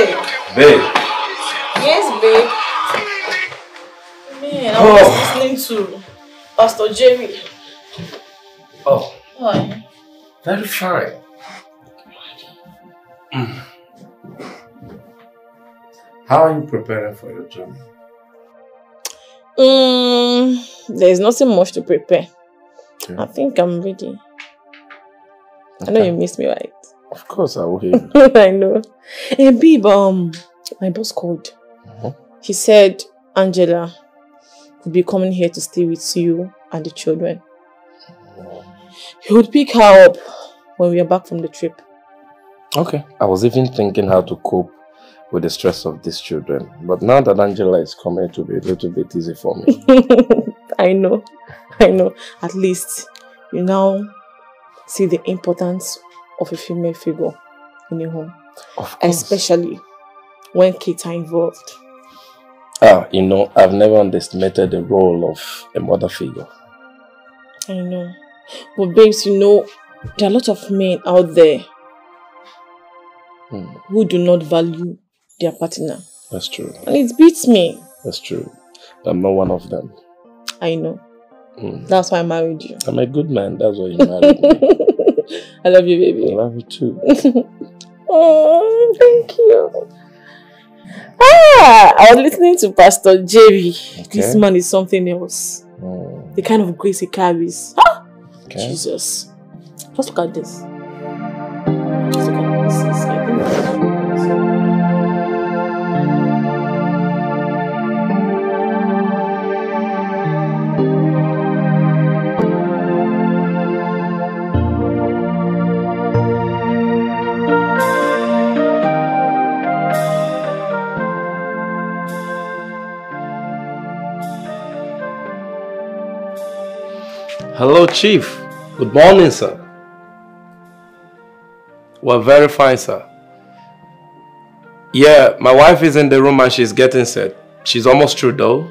Babe. Babe. Yes, babe. Man, I was listening to Pastor Jerry. Oh. Why? Very fine. Mm. How are you preparing for your journey? There is nothing much to prepare. Okay. I think I'm ready. Okay. I know you miss me, right? Of course I will. I know. Hey, babe, my boss called. Uh-huh. He said Angela could be coming here to stay with you and the children. He would pick her up when we are back from the trip. Okay. I was even thinking how to cope with the stress of these children. But now that Angela is coming, it will be a little bit easy for me. I know. I know. At least you now see the importance of a female figure in your home. Of course. Especially when kids are involved. Ah, you know, I've never underestimated the role of a mother figure. I know. But babes, you know, there are a lot of men out there who do not value their partner. That's true. And it beats me. That's true. I'm not one of them. I know. That's why I married you. I'm a good man. That's why you married me. I love you, baby. I love you too. Oh, thank you. Ah, I was listening to Pastor Jerry. Okay. This man is something else. The kind of grace he carries. Ah! Okay. Jesus. Just look at this. Just look at this. I think that's what it is. Hello, Chief. Good morning, sir. We're very fine, sir. Yeah, my wife is in the room and she's getting set. She's almost through, though.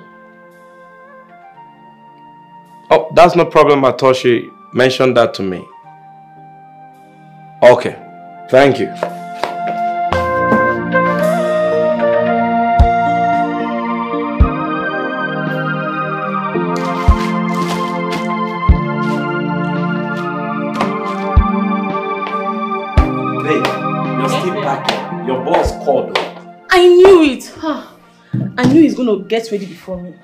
Oh, that's no problem at all. She mentioned that to me. Okay, thank you. He's going to get ready before me.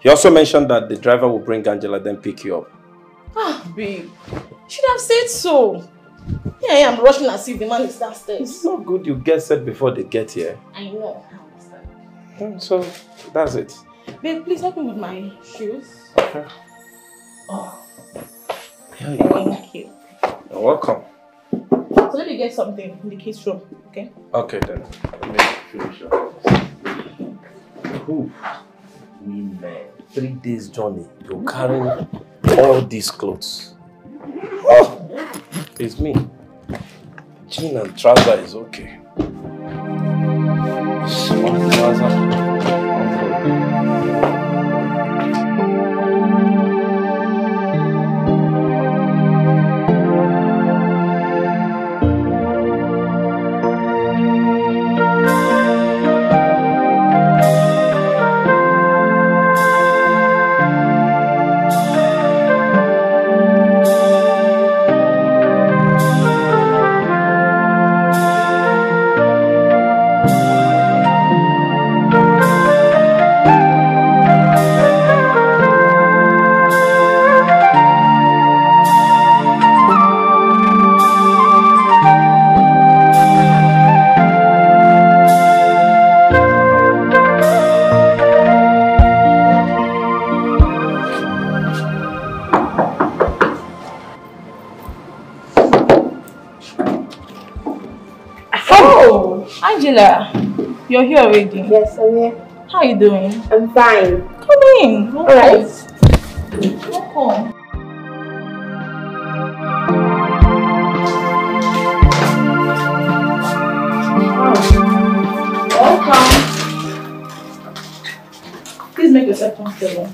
He also mentioned that the driver will bring Angela, then pick you up. Ah, babe. You should have said so. Yeah, I am rushing as if the man is downstairs. It's not good you get set before they get here. I know. I understand. So, that's it. Babe, please help me with my shoes. Okay. Oh. Here you go. Thank you. You're welcome. So, let me get something in the kids' room, okay? Okay, then. Let me finish up. Ooh, man, 3 days journey. You're carrying all these clothes. Oh, it's me. Jean and trouser is okay. Small trouser. You're here already? Yes, I'm here. How are you doing? I'm fine. Come in. All right. Welcome. Welcome. Please make yourself comfortable.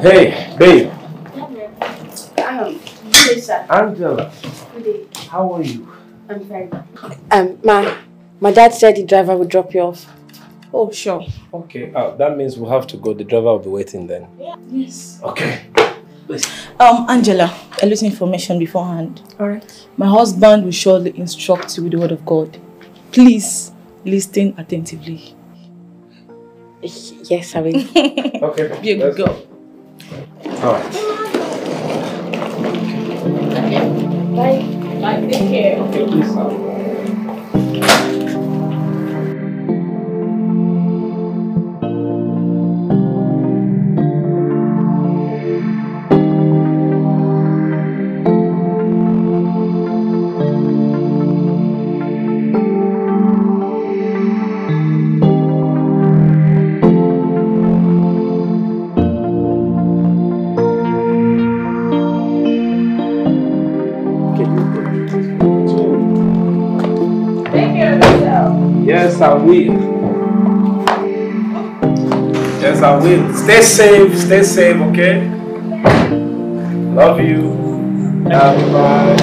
Hey, babe. Angela. Good day. How are you? I'm driving. My dad said the driver would drop you off. Oh, sure. Okay, that means we'll have to go. The driver will be waiting then. Yeah. Yes. Okay. Please. Angela, a little information beforehand. All right. My husband will surely instruct you with the word of God. Please listen attentively. Yes, I will. Okay. Be a good girl. All right. Bye. Bye. Take care. Okay, please. Yes, I will. Stay safe, okay? Love you. Bye. Bye.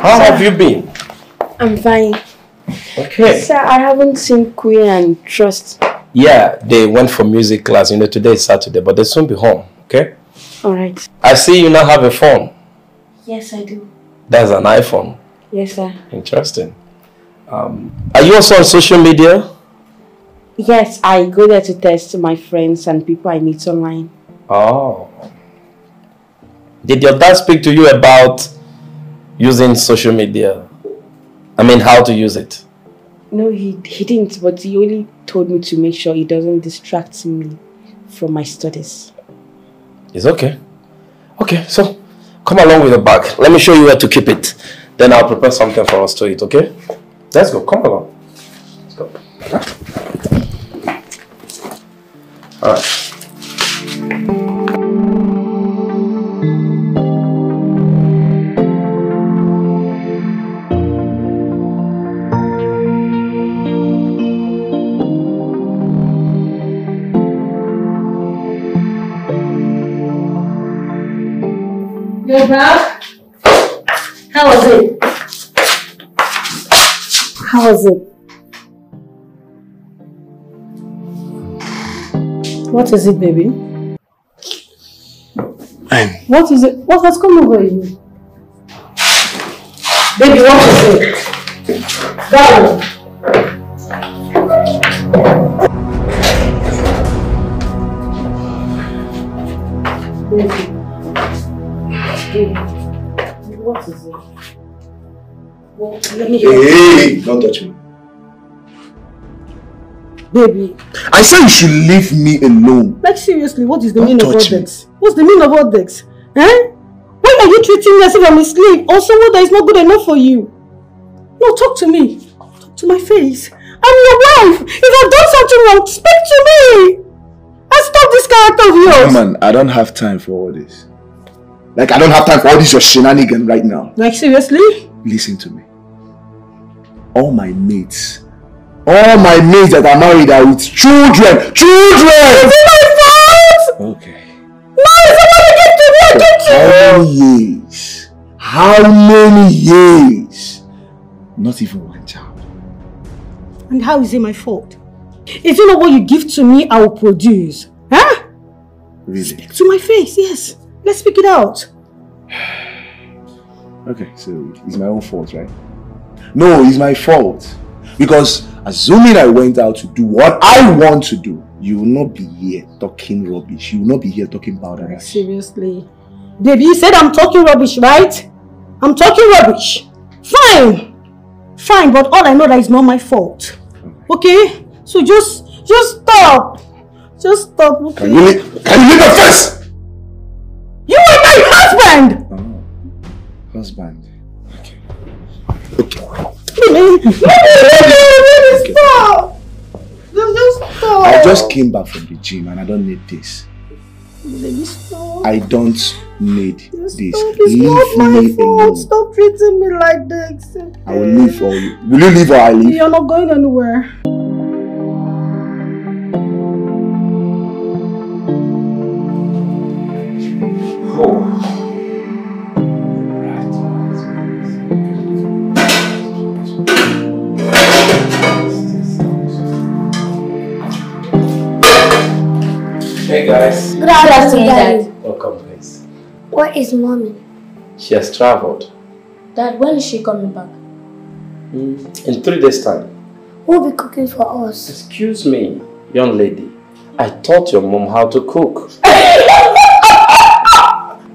How have you been? I'm fine. Okay. Sir, I haven't seen Queen and Trust. Yeah, they went for music class. You know, today is Saturday, but they'll soon be home, okay? Alright. I see you now have a phone. Yes, I do. That's an iPhone. Yes, sir. Interesting. Are you also on social media? Yes, I go there to test my friends and people I meet online. Oh. Did your dad speak to you about using social media? I mean, how to use it? No, he didn't, but he only told me to make sure it doesn't distract me from my studies. It's okay. Okay, so come along with the bag. Let me show you where to keep it. Then I'll prepare something for us to eat, okay? Let's go. Come along. Let's go. All right. Yo, bruv. How was it? How was it? What is it, baby? What is it? What has come over you? Baby, what is it? Go. Baby. What is it? Well, let me hear. Hey, don't touch me. Baby. I said you should leave me alone. Like, seriously, what is the meaning of all this? What's the meaning of all this? Eh? Why are you treating me as if I'm a slave? Or someone that is not good enough for you? No, talk to me. Talk to my face. I'm your wife. If I've done something wrong, speak to me. And stop this character of yours. Come on, I don't have time for all this. Like, I don't have time for all this your shenanigan right now. Like, seriously? Listen to me. All my mates that are married are with children. Children! Is it my fault? Okay. No, it's not what I get to do. I get to do. How many years? Not even one child. And how is it my fault? If you know what you give to me, I will produce. Huh? Really? Speak to my face, yes. Let's speak it out. Okay, so it's my own fault, right? No, it's my fault. Because assuming I went out to do what I want to do, you will not be here talking rubbish. You will not be here talking about that. Seriously. Baby, you said I'm talking rubbish, right? I'm talking rubbish. Fine. Fine, but all I know that it's not my fault. Okay? So just stop. Just stop. Okay? Can you leave the first? Husband! Oh, husband. Okay. Okay. Baby, stop! Just stop! I just came back from the gym and I don't need this. Baby, stop. I don't need this. Leave me alone. Stop treating me like this. I will leave for you. Will you leave or I leave? You're not going anywhere. Hey guys. Good afternoon, Dad. Welcome, guys. Where is Mommy? She has traveled. Dad, when is she coming back? In 3 days' time. Who will be cooking for us? Excuse me, young lady. I taught your mom how to cook.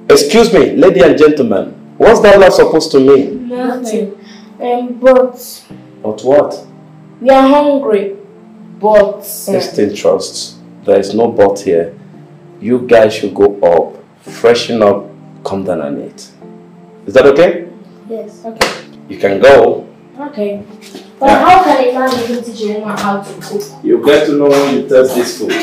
Excuse me, lady and gentlemen. What's that love supposed to mean? Nothing. But... But what? We are hungry. But... Extend trust. There is no but here. You guys should go up, freshen up, come down and eat. Is that okay? Yes, okay. You can go. Okay. But yeah. How can a man even teach a woman how to cook? You get to know when you taste this food.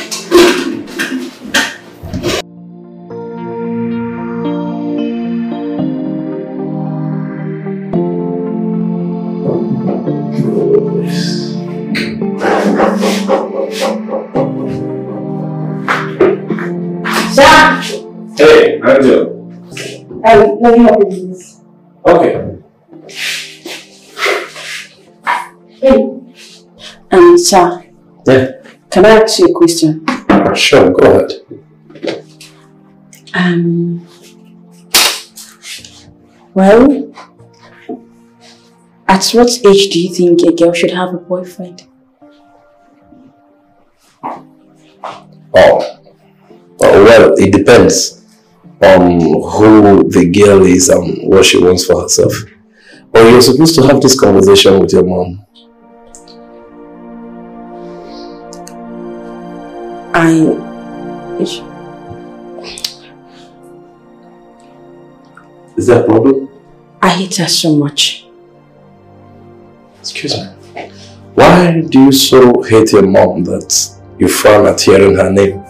Let me help you with this. Okay. Hey. Sir. Yeah. Can I ask you a question? Sure, go ahead. Well, at what age do you think a girl should have a boyfriend? Well, it depends on who the girl is and what she wants for herself. But you're supposed to have this conversation with your mom. Is that a problem? I hate her so much. Excuse me. Why do you so hate your mom that you frown at hearing her name?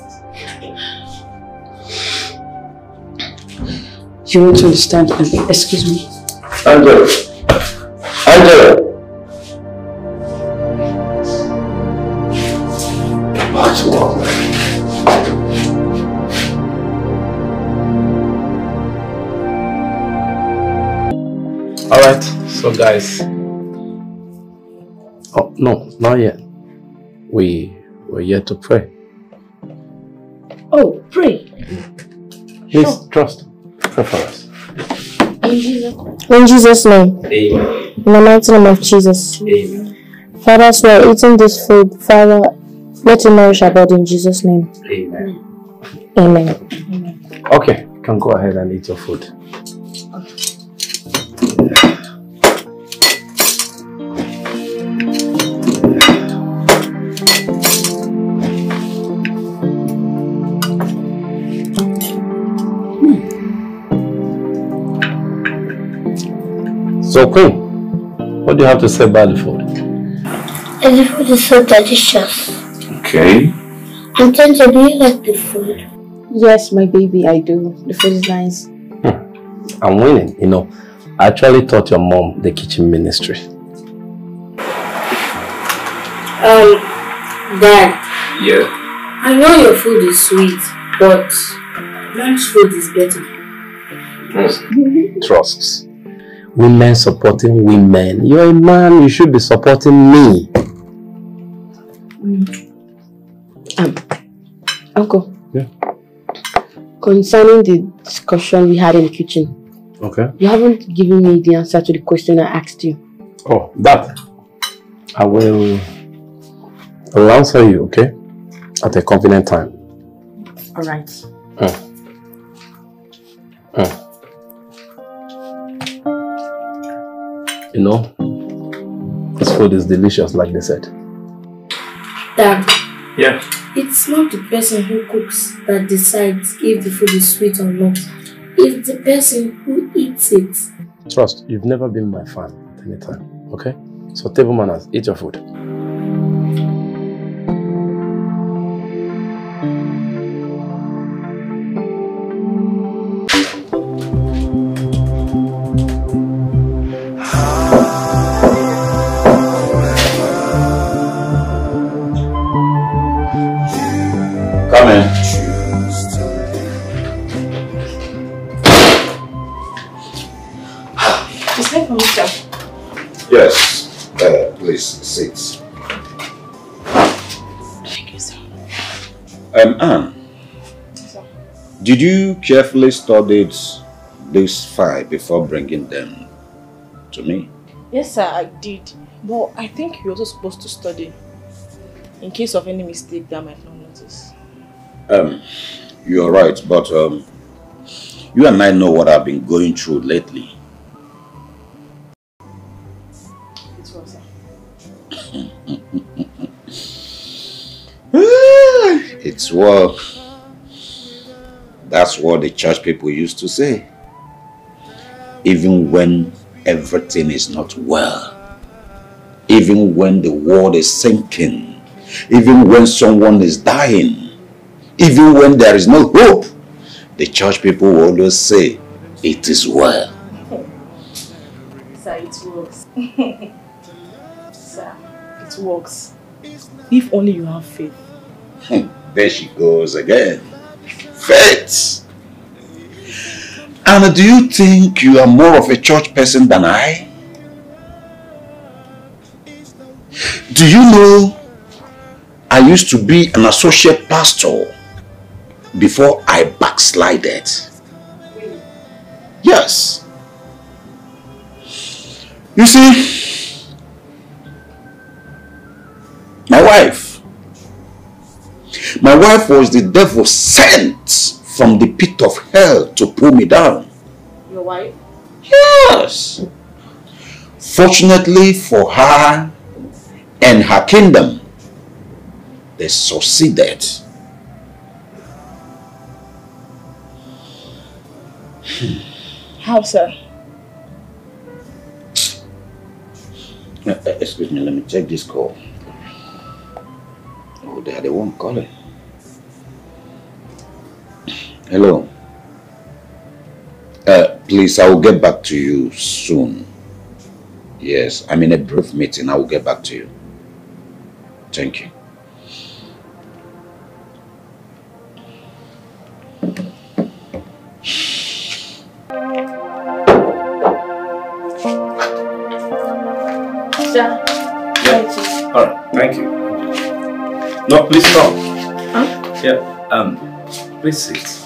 You want to understand? Excuse me. Angela. Angela. What's wrong? Alright, so guys. Oh, no, not yet. We're yet to pray. Oh, pray. Please, sure. Trust. Pray for us. In Jesus' name. Amen. In the mighty name of Jesus. Amen. Father, as we are eating this food, Father, let it nourish our body in Jesus' name. Amen. Amen. Amen. Okay, you can go ahead and eat your food. So cool. What do you have to say about the food? And the food is so delicious. Okay. And Tanja, do you like the food? Yes, my baby, I do. The food is nice. I'm winning, you know. I actually taught your mom the kitchen ministry. Dad. Yeah? I know your food is sweet, but lunch food is better. Trust. Women supporting women. You're a man, you should be supporting me. Uncle. Yeah. Concerning the discussion we had in the kitchen. Okay. You haven't given me the answer to the question I asked you. Oh, that. I will answer you, okay? At a convenient time. Alright. You know, this food is delicious, like they said. Dad. Yeah? It's not the person who cooks that decides if the food is sweet or not. It's the person who eats it. Trust, you've never been my fan at any time, okay? So table manners, eat your food. It's time for me, sir. Yes. Please, sit. Thank you, sir. Anne, sir, did you carefully study these five before bringing them to me? Yes, sir, I did. But I think you're also supposed to study in case of any mistake that I might not notice. You're right, but you and I know what I've been going through lately. It's what, sir? It's what. That's what the church people used to say. Even when everything is not well, even when the world is sinking, even when someone is dying, even when there is no hope, the church people will always say, it is well. Sir, it works. Sir, it works. If only you have faith. There she goes again. Faith! And do you think you are more of a church person than I? Do you know I used to be an associate pastor before I backslided? Yes. You see, my wife was the devil sent from the pit of hell to pull me down. Your wife? Yes. Fortunately for her and her kingdom, they succeeded. How, sir? Excuse me, let me check this call. Oh, they are the one calling. Hello. Please, I will get back to you soon. Yes, I'm in a brief meeting. I will get back to you. Thank you. Sir, yeah. All right, thank you. No, please stop. Huh? Yeah. Please sit.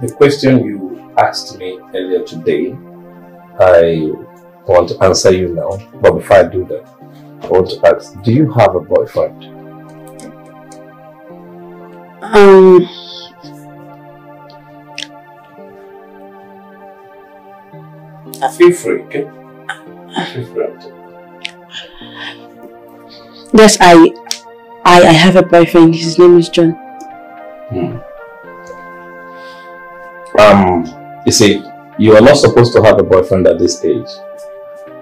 The question you asked me earlier today, I want to answer you now. But before I do that, I want to ask, do you have a boyfriend? Feel free, okay? Feel free. Yes, I have a boyfriend. His name is John. You see, you are not supposed to have a boyfriend at this stage.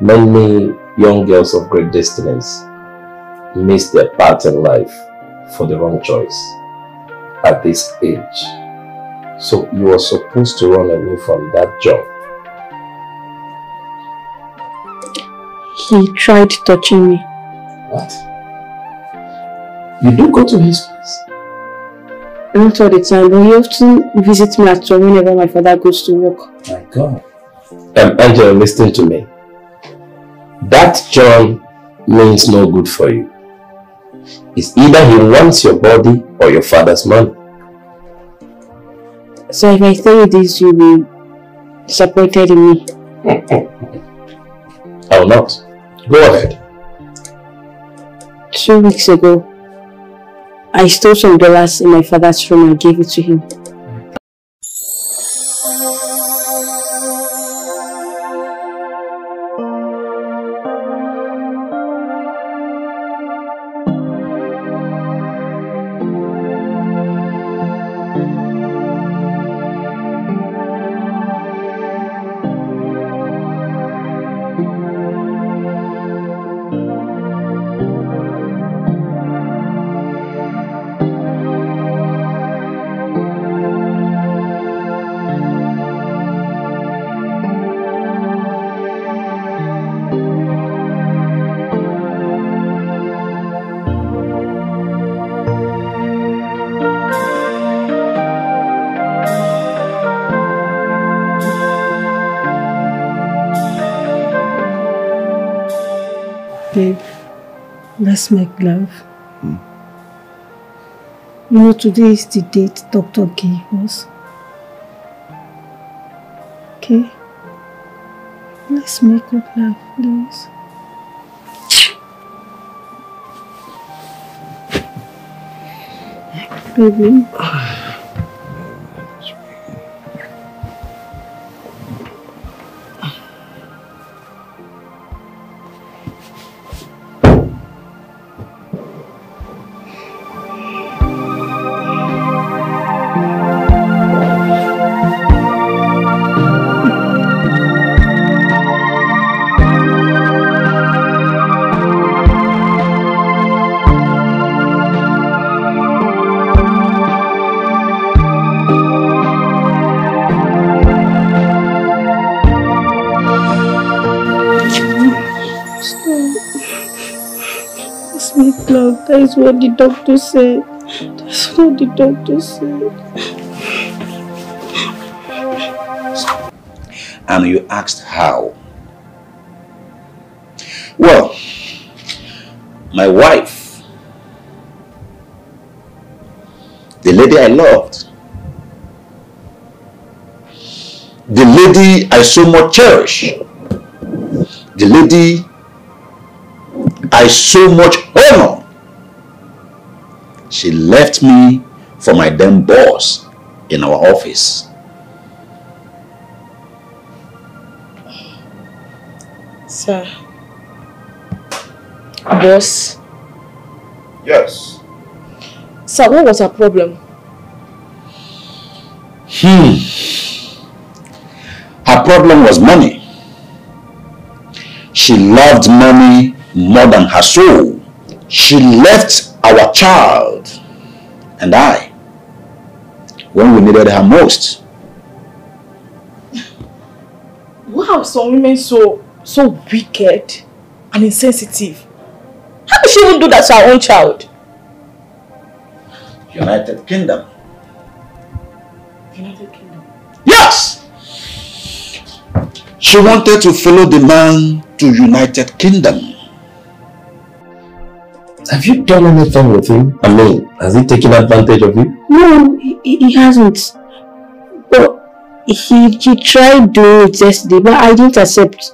Many young girls of great destinies miss their path in life for the wrong choice at this age. So you are supposed to run away from that job. He tried touching me. What? You do go to his place? Not all the time, but he often visits me at home whenever my father goes to work. My God. Angela, listen to me. That John means no good for you. It's either he wants your body or your father's money. So if I tell you this, you'll be disappointed in me. I will not. Go ahead. 2 weeks ago, I stole some dollars in my father's room and gave it to him. Babe, let's make love. Mm. You know, today is the date doctor gave us. Okay? Let's make up love, please. Baby. That is what the doctor said. That's what the doctor said. And you asked how? Well, my wife, the lady I loved, the lady I so much cherish, the lady I so much honor, she left me for my damn boss in our office. Sir. Boss? Yes. Sir, what was her problem? Her problem was money. She loved money more than her soul. She left our child and I when we needed her most. Wow, some women so wicked and insensitive. How could she even do that to her own child? United Kingdom? Yes! She wanted to follow the man to United Kingdom. Have you done anything with him? I mean, has he taken advantage of you? No, he hasn't. But he tried doing it yesterday, but I didn't accept.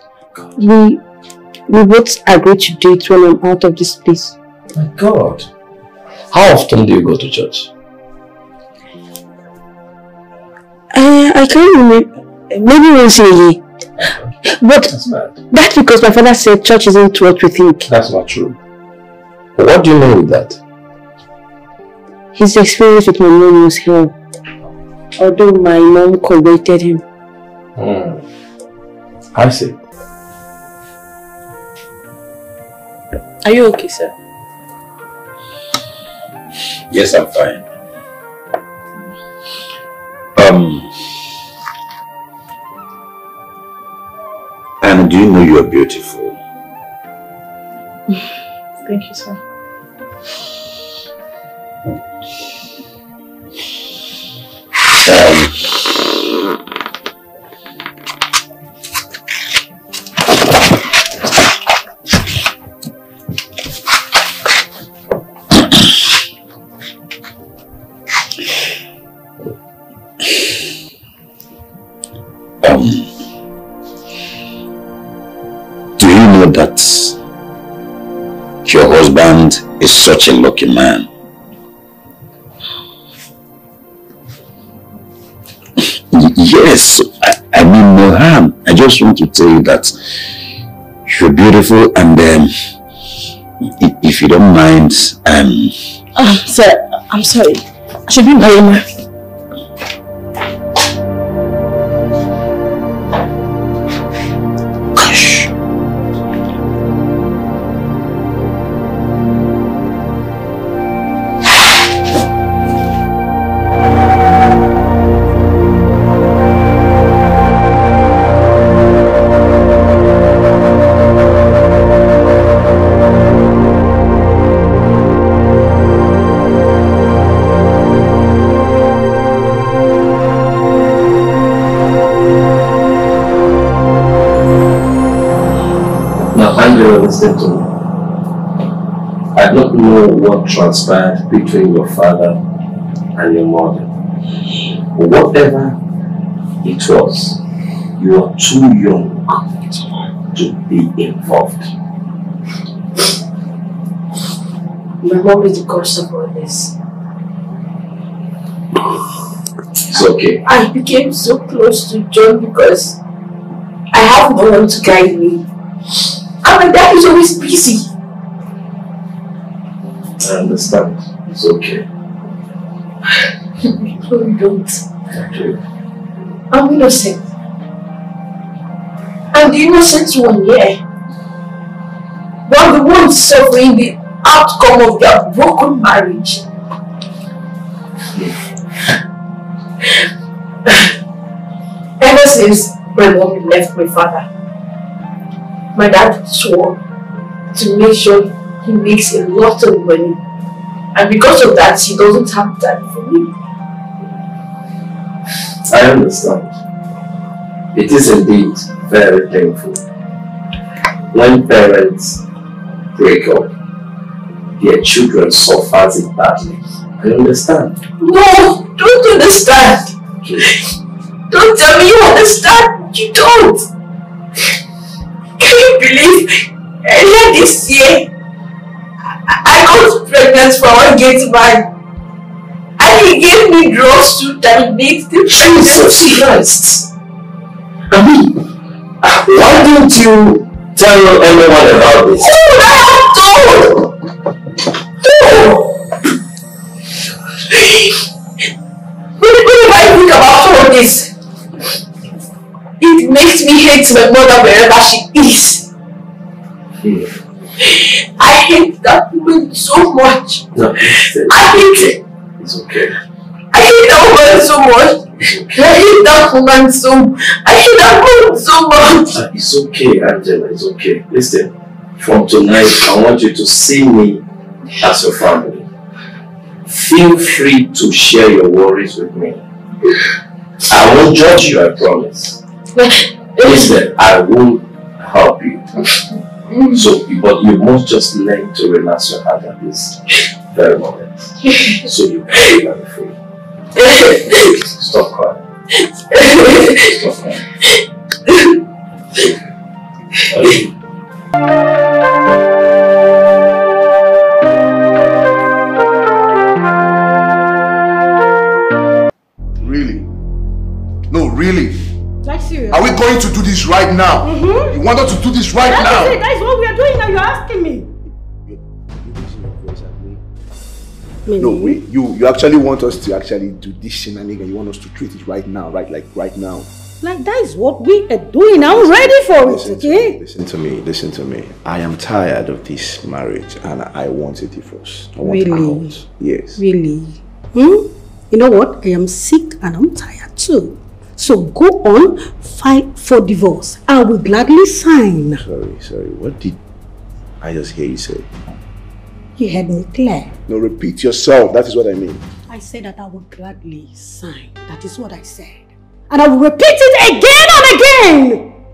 We both agreed to do it when I'm out of this place. My God. How often do you go to church? I can't remember. Maybe once a year. But that's because my father said church isn't what we think. That's not true. What do you mean with that? His experience with my mom was hell, although my mom corrected him. I see. Are you okay, sir? Yes, I'm fine. And do you know you are beautiful? Thank you, sir. Do you know that your husband is such a lucky man? Yes, I mean no harm. I just want to tell you that you're beautiful, and if you don't mind, sir, I'm sorry. I should be married. Listen to me. I don't know what transpired between your father and your mother. Whatever it was, you are too young to be involved. My mom is the cause of all this. It's okay. I became so close to John because I have no one to guide me. And my dad is always busy. I understand. It's okay. No, you don't. Okay. I'm innocent. I'm the innocent one, yeah. But the one suffering the outcome of their broken marriage. Ever since my mom left my father, my dad swore to make sure he makes a lot of money. And because of that, he doesn't have time for me. I understand. It is indeed very painful when parents break up, their children suffer it badly. I understand. No, don't understand. Don't tell me you understand. You don't. Can you believe earlier this year I got pregnant for one gate man? And he gave me drugs to terminate the pregnancy. Jesus Christ. I mean, why didn't you tell anyone about this? Oh, I have told. Oh. What if I think about all this? It makes me hate my mother wherever she is. I hate that woman so much. No, I hate it. It's okay. I hate that woman so much. I hate that woman so much. I hate that woman so much. It's okay, Angela. It's okay. Listen, from tonight, I want you to see me as your family. Feel free to share your worries with me. I won't judge you, I promise. Listen, I will help you. So, but you must just learn to relax your heart at this very moment. So you can be free. Stop crying. Stop crying. Really? No, really? Like serious? Are we going to do this right now? Mm-hmm. You want us to do this right now? That is it. That is what we are doing now. You're asking me. No, wait, you actually want us to actually do this shenanigan. You want us to treat it right now, right? Like right now. Like that is what we are doing. I'm ready for it, okay? Listen to me, listen to me. I am tired of this marriage and I want a divorce. I want out. Yes. Really? Hmm? You know what? I am sick and I'm tired too. So go on, fight for divorce. I will gladly sign. Sorry. What did I just hear you say? You heard me clear. No, repeat yourself. That is what I mean. I said that I would gladly sign. That is what I said. And I will repeat it again and again.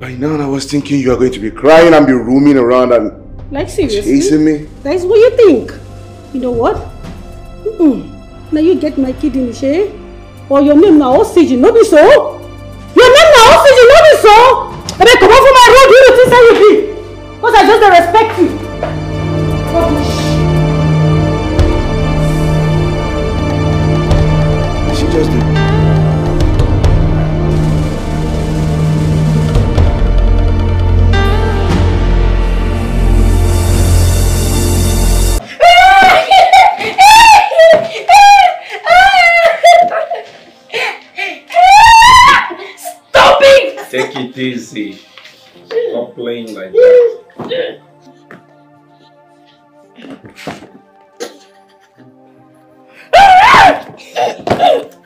By now, I was thinking you are going to be crying and be roaming around and like, seriously? Chasing me. That is what you think. You know what? Now you get my kidneys, eh? Or your name now, Oxygen, no be so. Your name now, Oxygen, no be so. And I come off from my road, you know this how you be. Because I just don't respect you. Rubbish. She just did. Stop it! Take it easy. Stop playing like that.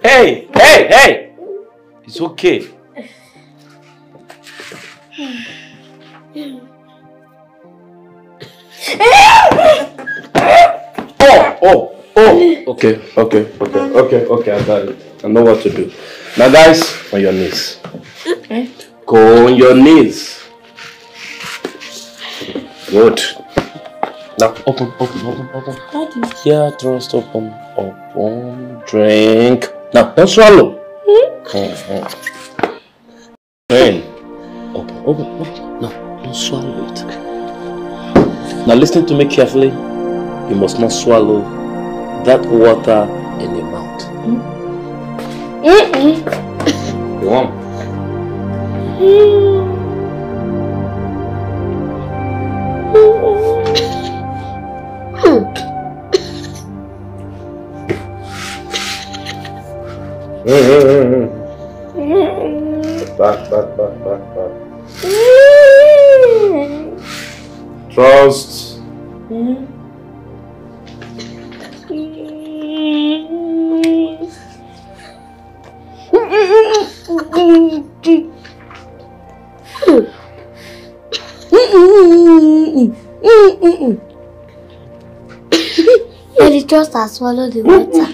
Hey! It's okay. Oh! Okay, I got it. I know what to do. Now guys, on your knees. Go on your knees. Good. Now open. Daddy. Yeah, trust open. Drink. Now don't swallow. Rain. Open. Now don't swallow it. Now listen to me carefully. You must not swallow that water in your mouth. You want? Back. Trust. Maybe trust has swallowed the water.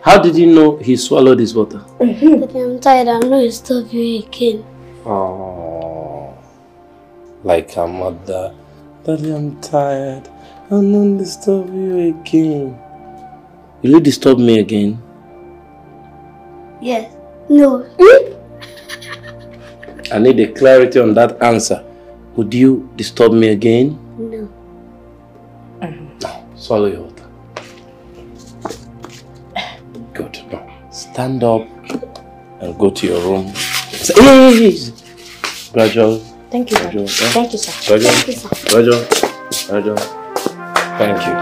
How did you know he swallowed his water? I'm tired, I know he's still very again. Oh, like a mother. Daddy, I'm tired. I'll not disturb you again. Will you disturb me again? Yes. No. I need a clarity on that answer. Would you disturb me again? No. Swallow your water. Good. Now, stand up and go to your room. Gradual. Thank you, sir. Gradual. Thank you, sir. Gradual. Thank you, sir. Gradual. Gradual. Thank you.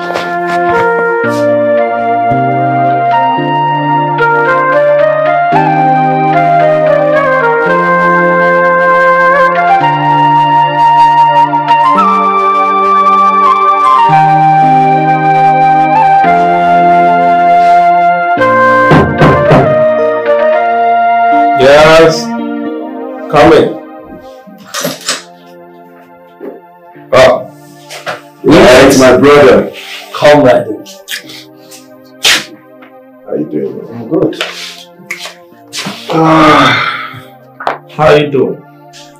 Yes, come in. Oh, yes, my brother. Come right in. How you doing? I'm good. How you doing?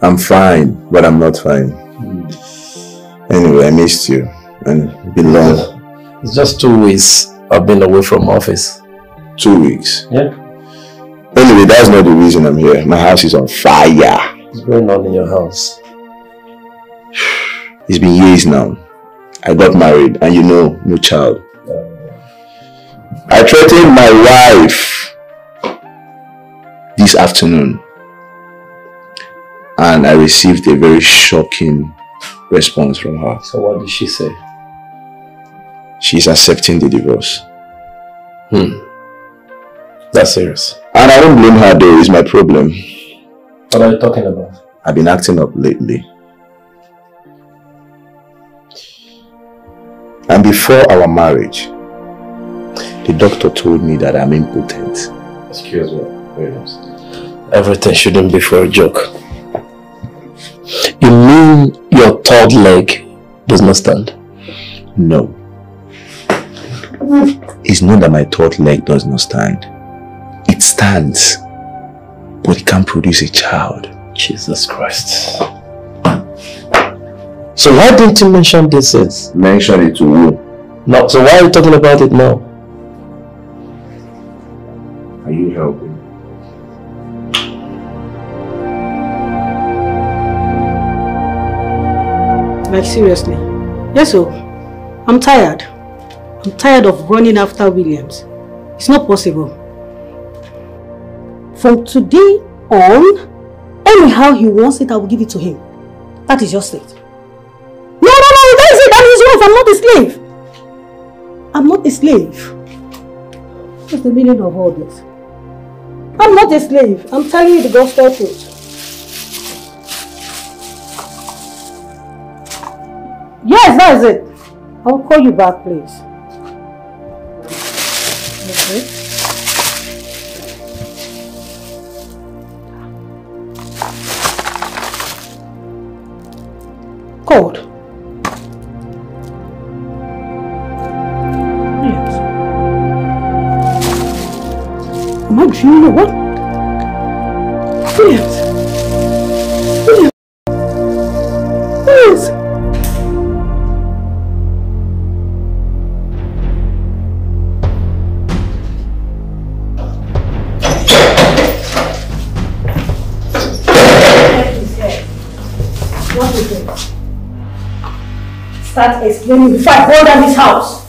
I'm fine, but I'm not fine. Anyway, I missed you, and it's been long. It's just 2 weeks. I've been away from office. 2 weeks. Yeah. Anyway, that's not the reason I'm here. My house is on fire. What's going on in your house? It's been years now. I got married and you know, no child. I threatened my wife this afternoon and I received a very shocking response from her. So what did she say? She's accepting the divorce. That's serious. And I don't blame her though, it's my problem. What are you talking about? I've been acting up lately. And before our marriage, the doctor told me that I'm impotent. Excuse me, Williams. Everything shouldn't be for a joke. You mean your third leg does not stand? No. It's not that my third leg does not stand. It stands, but it can't produce a child. Jesus Christ. So why didn't you mention this? Mention it to who? No, so why are you talking about it now? Are you helping? Like seriously? Yes, sir. I'm tired. I'm tired of running after Williams. It's not possible. From today on, anyhow he wants it, I will give it to him. That is just it. No, that is it. That is his wife. I'm not a slave. I'm not a slave. What's the meaning of all this? I'm not a slave. I'm telling you the gospel truth. Yes, that is it. I will call you back, please. Okay. Cold. Yes. Am I dreaming or what? Williams! Williams! Williams! What is it? Start explaining before I go down this house.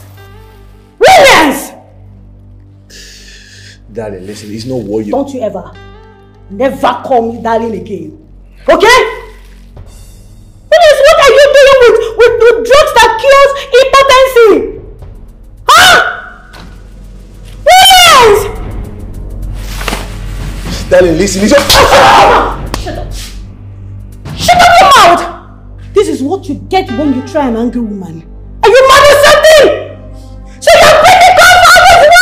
Williams! Darling, listen, it's not what you... Don't you ever. Never call me darling again. Okay? Williams, what are you doing with drugs that kills impotency? Huh? Williams! Darling, listen, it's just... Shut up! Shut up your mouth! This is what you get when you try an angry woman. Are you mad or something? So you're pretty confused, why?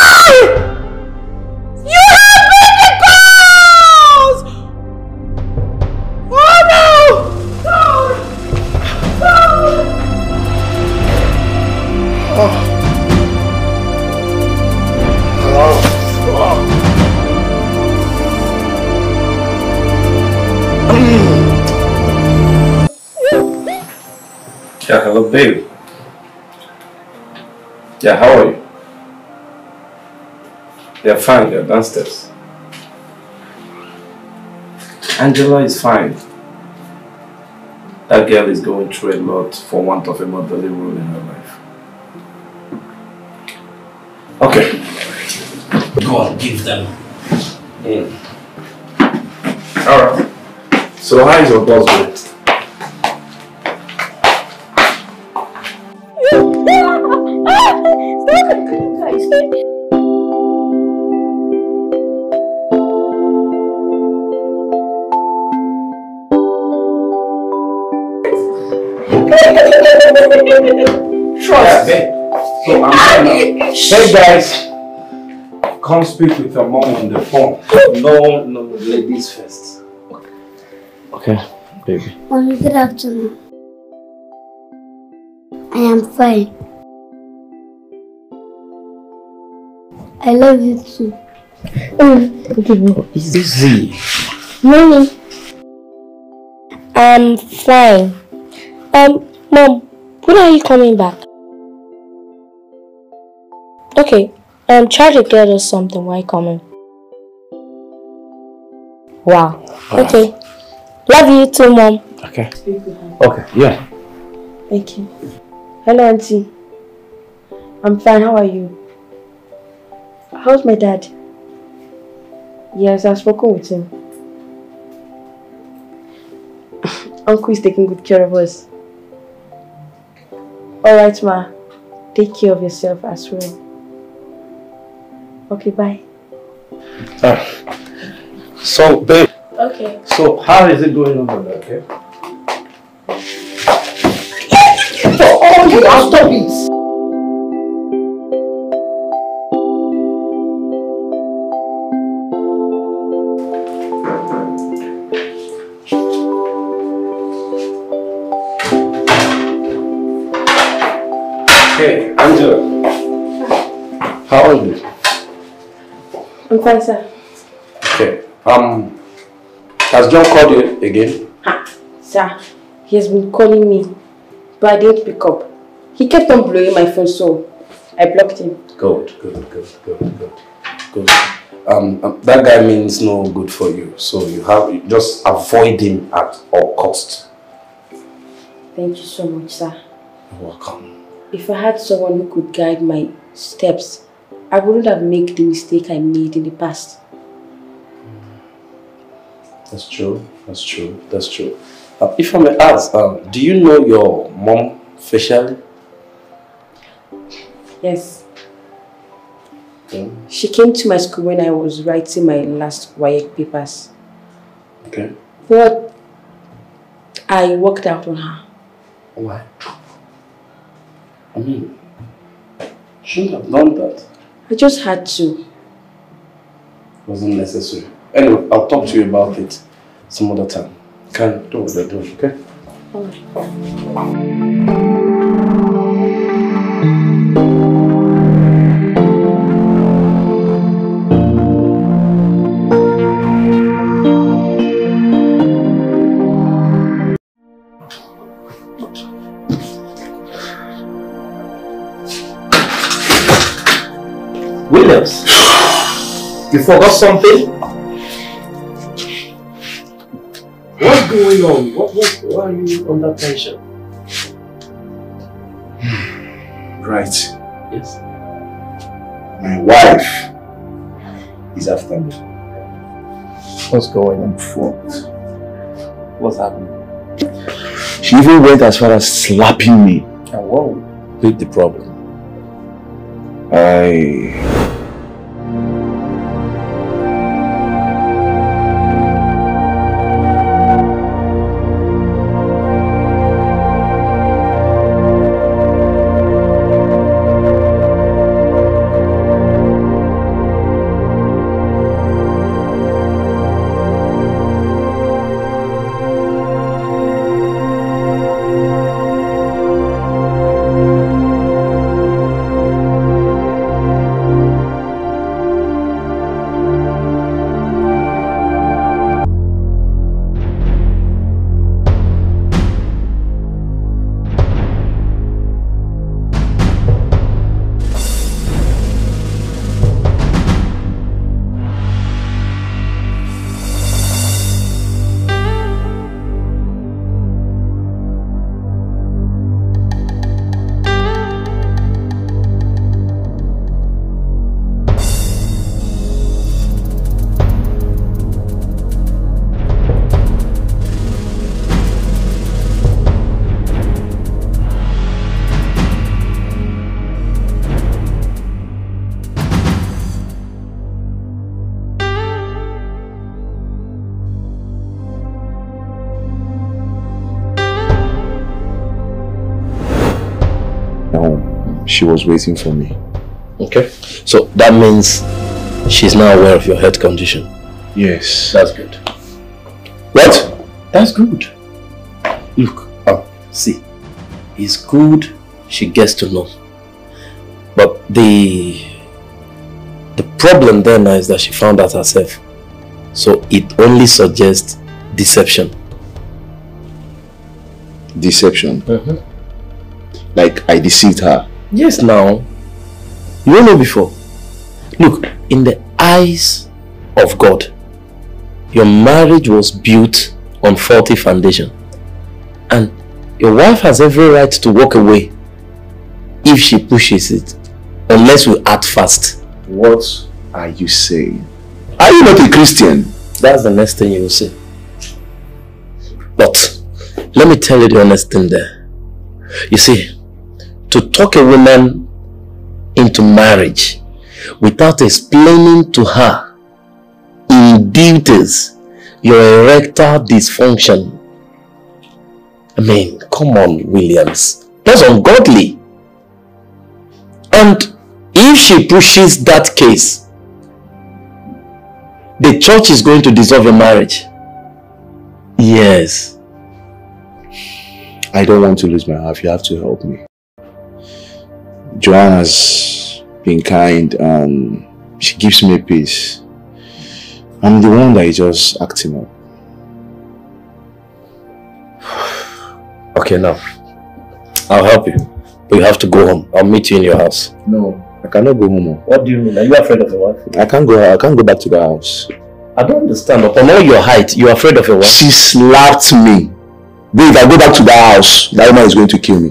Yeah, hello, baby. Yeah, how are you? Yeah, fine, they're downstairs. Angela is fine. That girl is going through a lot for want of a motherly role in her life. Okay. Go on, give them. Alright. So, how is your boss with? Trust me. So I'm hey guys, come speak with your mom on the phone. No, ladies first. Okay, baby. Mommy, good afternoon. I am fine. I love you too. Is this Z? Mommy, I'm fine. Mom, when are you coming back? Okay, try to get us something while coming. Wow. Right. Okay. Love you too, Mom. Okay. Okay, yeah. Thank you. Hello, Auntie. I'm fine, how are you? How's my dad? Yes, I've spoken with him. Uncle is taking good care of us. Alright, ma. Take care of yourself as well. Okay, bye. So, babe. Okay. So, how is it going on with that, okay? For all you, I'll stop it. Hey, Angela. How are you? I'm fine, sir. Okay. Has John called you again? Ha, sir. He has been calling me, but I didn't pick up. He kept on blowing my phone, so I blocked him. Good. That guy means no good for you, so you just avoid him at all costs. Thank you so much, sir. You're welcome. If I had someone who could guide my steps, I wouldn't have made the mistake I made in the past. That's true. If I may ask, do you know your mom facially? Yes. She came to my school when I was writing my last WAEC papers. Okay. But I walked out on her. Why? I mean, shouldn't have done that. I just had to. It wasn't necessary. Anyway, I'll talk to you about it some other time. You can do what they're doing, okay? Alright. Williams, you forgot something? What's going on? Why are you under tension? Right. Yes. My wife is after me. What's going on? What's happening? She even went as far as slapping me. Oh, whoa. Hit the problem. She was waiting for me. Okay. So that means she's now aware of your health condition. Yes. That's good. What? That's good. Look, see. It's good she gets to know. But the problem there now is that she found out herself. So it only suggests deception. Deception? Like I deceived her. Yes, now. You don't know before. Look, in the eyes of God, your marriage was built on faulty foundation. And your wife has every right to walk away if she pushes it, unless we act fast. What are you saying? Are you not a Christian? That's the next thing you will say. But let me tell you the honest thing there. You see, to talk a woman into marriage without explaining to her in details your erectile dysfunction. I mean, come on, Williams. That's ungodly. And if she pushes that case, the church is going to dissolve a marriage. Yes. I don't want to lose my wife. You have to help me. Joanne has been kind and she gives me peace. I'm the one that is just acting up. Okay, now. I'll help you. But you have to go home. I'll meet you in your house. No. I cannot go home. What do you mean? Are you afraid of your wife? I can't go back to the house. I don't understand. Upon all your height, you're afraid of your wife? She slapped me. But if I go back to the house, that woman is going to kill me.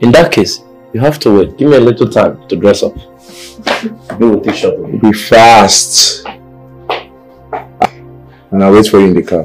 In that case, you have to wait. Give me a little time to dress up. We will take short. Be fast. And I'll wait for you in the car.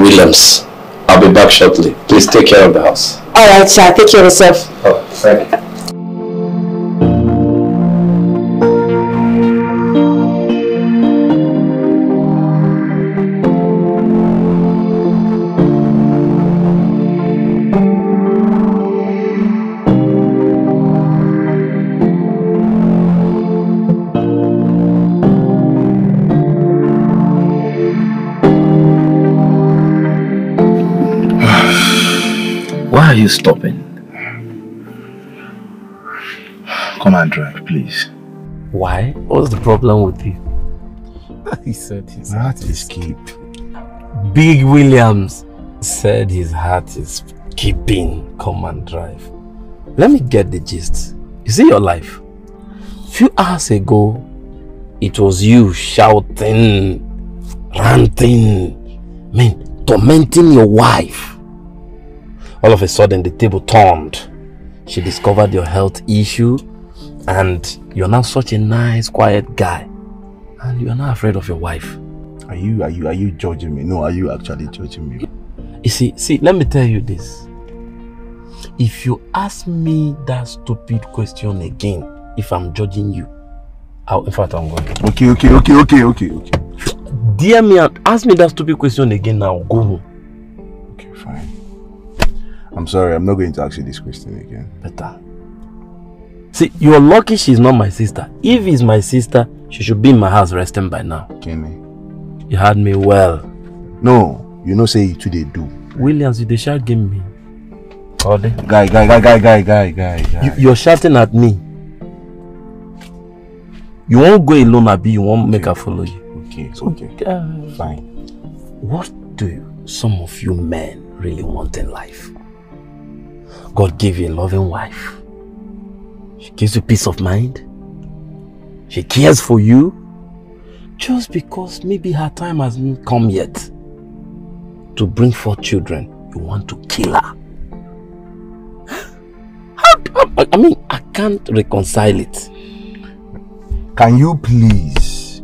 Williams, I'll be back shortly. Please take care of the house. Alright, sir. Take care of yourself. Oh, thank you. Why are you stopping? Come and drive, please. Why? What's the problem with you? He said his heart is keep. Big Williams said his heart is keeping. Come and drive. Let me get the gist. You see your life? Few hours ago, it was you shouting, ranting, tormenting your wife. All of a sudden, the table turned. She discovered your health issue, and you're now such a nice, quiet guy. And you're not afraid of your wife. Are you judging me? No, are you actually judging me? You see, let me tell you this. If you ask me that stupid question again, if I'm judging you, I'm going to. Okay. Dear me, ask me that stupid question again now. Go home. Okay, fine. I'm sorry, I'm not going to ask you this question again. Better. See, you're lucky she's not my sister. If it's my sister, she should be in my house resting by now. Kenny. You had me well. No, you know say you two they do. Williams, you they shall give me. Guy. You're shouting at me. You won't go alone, Abi. You won't make her follow you. Okay. Fine. What do some of you men really want in life? God gave you a loving wife. She gives you peace of mind. She cares for you. Just because maybe her time hasn't come yet to bring forth children, you want to kill her. I can't reconcile it. Can you please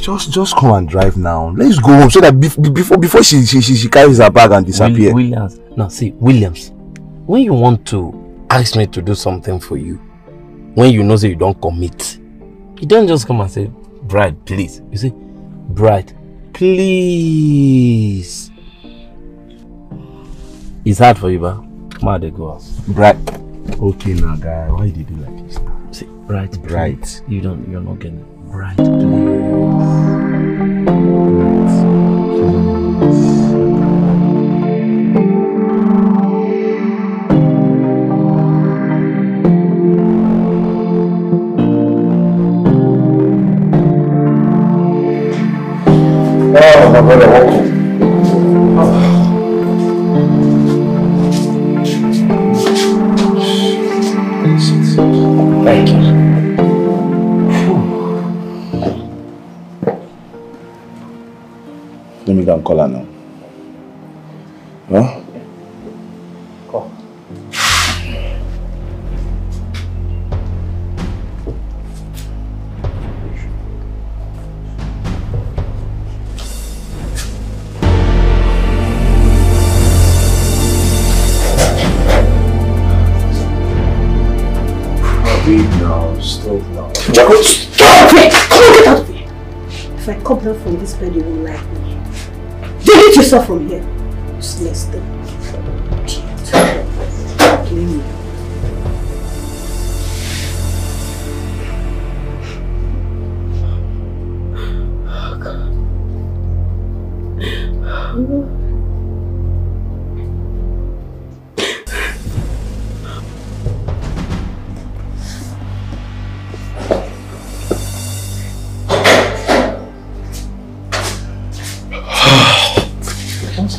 just come and drive now? Let's go home so that before she carries her bag and disappears. Williams, now see, Williams, when you want to ask me to do something for you, when you know that you don't commit, you don't just come and say, Bright, please. You say, Bright, please. It's hard for you, but come out the girls. Bright. Okay now, guy. Why did you do like this now? See, Bright. Please. You're not getting it. Bright, please. Oh, my brother, thank you. Let me go and call her now. Huh? Call. Stop it! Come on, get out of here! If I come down from this bed, you won't like me. You get yourself from here. It's less than. Killing me. Oh, God. Oh, God.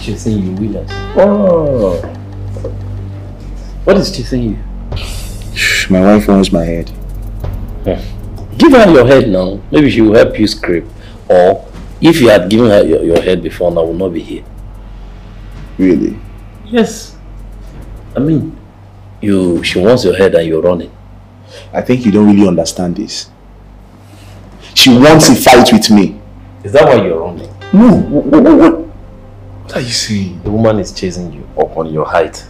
Chasing you, Williams. Oh, what is chasing you? My wife wants my head. Give her your head now. Maybe she will help you scrape. Or if you had given her your head before, now would not be here. Really? Yes. She wants your head and you're running. I think you don't really understand this. She wants a fight with me. Is that why you're running? No. What are you saying? The woman is chasing you up on your height,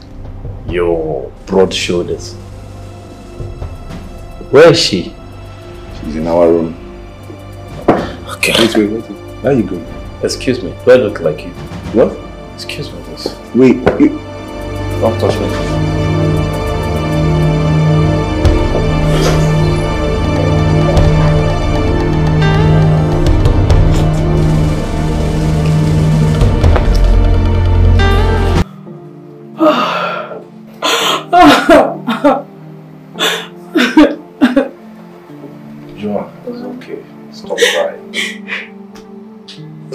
your broad shoulders. Where is she? She's in our room. Okay. Wait. Where are you going? Excuse me. Do I look like you? What? Excuse me, please. Wait. Don't touch me. Oh.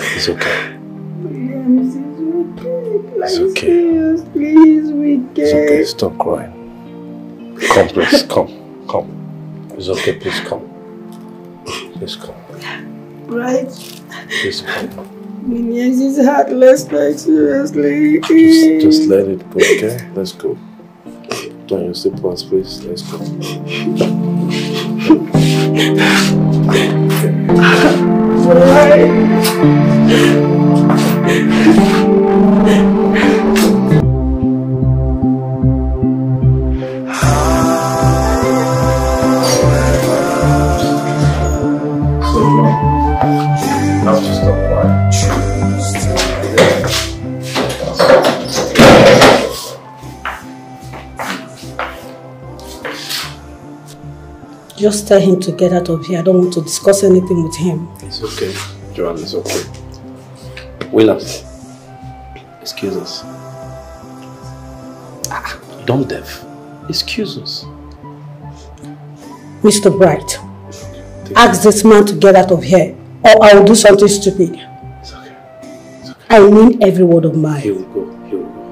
It's okay. Williams, it's okay. Like, it's okay. Seriously, it's wicked. It's okay, stop crying. Come, please, come, come. It's okay, please come. Please come. Right? Please come. Williams is heartless, like, seriously. Just let it go, okay? Let's go. Don't use the pass, please. Let's go. Why? Just tell him to get out of here. I don't want to discuss anything with him. It's okay, Joanne, it's okay. Williams, excuse us. Ah, don't deaf. Excuse us. Mr. Bright, ask this man to get out of here or I will do something stupid. It's okay. It's okay. I mean every word of mine. He will go. He will go.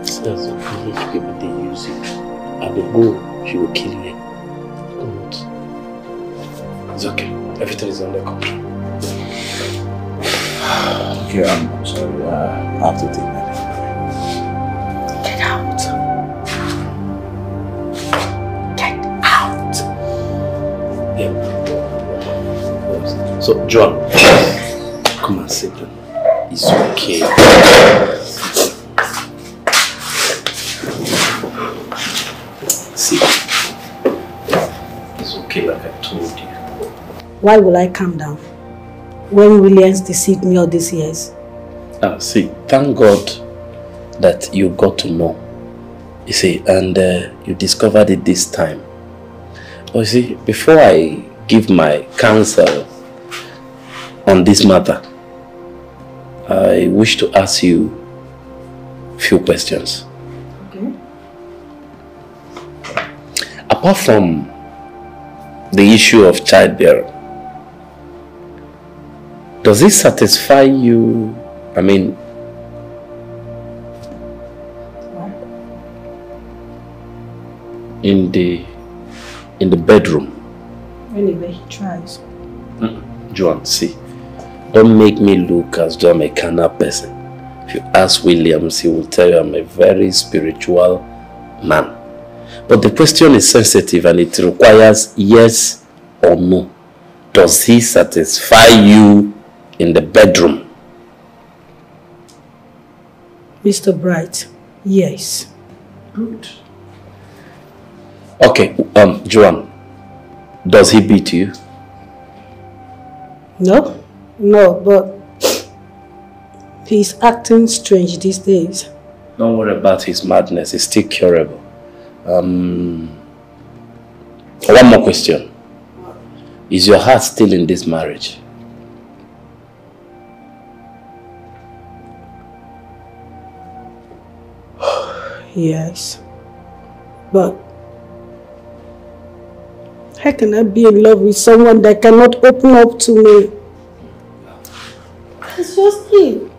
That's the privilege people do. And the goal, she will kill you. Good. It's okay. Everything is under control. Okay, I'm sorry. I have to take that. Get out. Get out. Yeah. So, John, come and sit down. It's okay. Why will I calm down when Williams deceived me all these years? See, thank God that you got to know, you see, and you discovered it this time. But you see, before I give my counsel on this matter, I wish to ask you a few questions. Okay. Apart from the issue of childbearing, does it satisfy you? I mean, what? In the bedroom. Anyway, he tries. John, see, don't make me look as though I'm a carnal person. If you ask Williams, he will tell you I'm a very spiritual man. But the question is sensitive and it requires yes or no. Does he satisfy you in the bedroom? Mr. Bright, yes. Good. Okay, Joanne, does he beat you? No, no, but he's acting strange these days. Don't worry about his madness, it's still curable. One more question. Is your heart still in this marriage? Yes. But how can I be in love with someone that cannot open up to me? It's just him.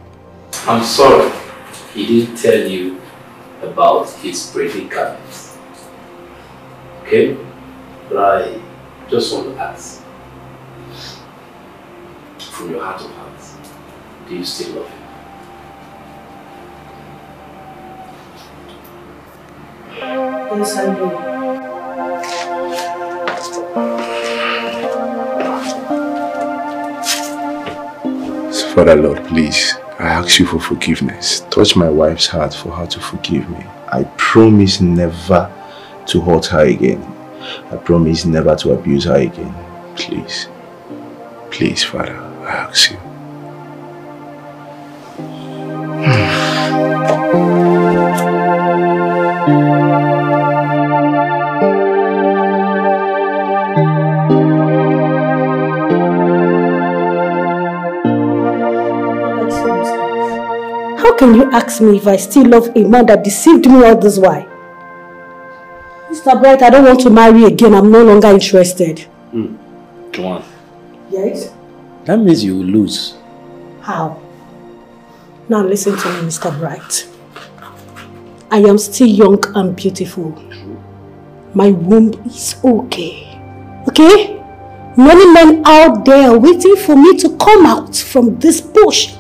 I'm sorry. He didn't tell you about his predicaments. Okay? But I just want to ask, from your heart of hearts, do you still love him? Yes, I do. Father Lord, please, I ask you for forgiveness. Touch my wife's heart for her to forgive me. I promise never to hurt her again. I promise never to abuse her again. Please. Please, Father, I ask you. How can you ask me if I still love a man that deceived me all this while? Mr. Bright, I don't want to marry again. I'm no longer interested. Joanne. Yes? That means you will lose. How? Now listen to me, Mr. Bright. I am still young and beautiful. My womb is okay. Okay? Many men out there are waiting for me to come out from this bullshit.